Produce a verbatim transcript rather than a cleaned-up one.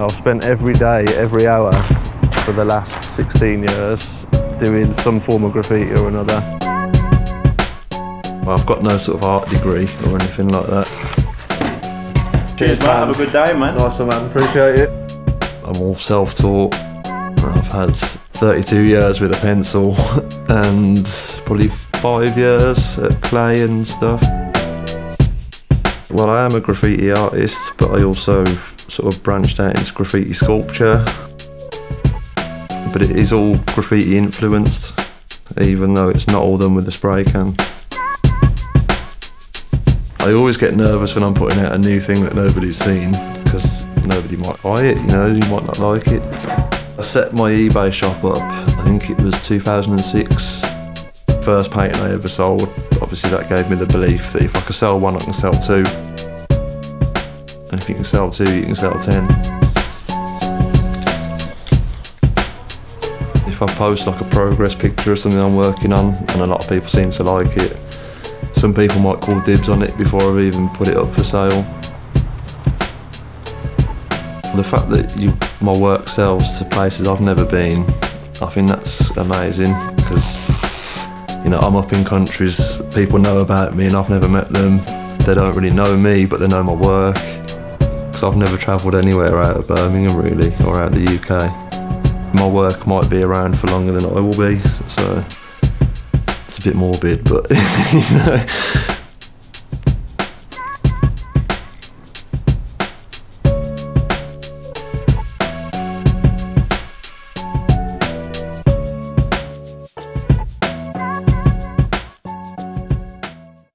I've spent every day, every hour for the last sixteen years doing some form of graffiti or another. Well, I've got no sort of art degree or anything like that. Cheers, mate. Have a good day, mate. Nice one, man. Appreciate it. I'm all self-taught. I've had thirty-two years with a pencil and probably five years at clay and stuff. Well, I am a graffiti artist, but I also sort of branched out into graffiti sculpture. But it is all graffiti influenced, even though it's not all done with a spray can. I always get nervous when I'm putting out a new thing that nobody's seen, because nobody might buy it, you know, you might not like it. I set my eBay shop up, I think it was two thousand six. First painting I ever sold, obviously that gave me the belief that if I could sell one, I can sell two. And if you can sell two, you can sell ten. If I post like a progress picture of something I'm working on, and a lot of people seem to like it, some people might call dibs on it before I've even put it up for sale. The fact that you, my work sells to places I've never been, I think that's amazing, because you know, I'm up in countries, people know about me and I've never met them. They don't really know me, but they know my work, because I've never travelled anywhere out of Birmingham really, or out of the U K. My work might be around for longer than I will be, so it's a bit morbid, but you know.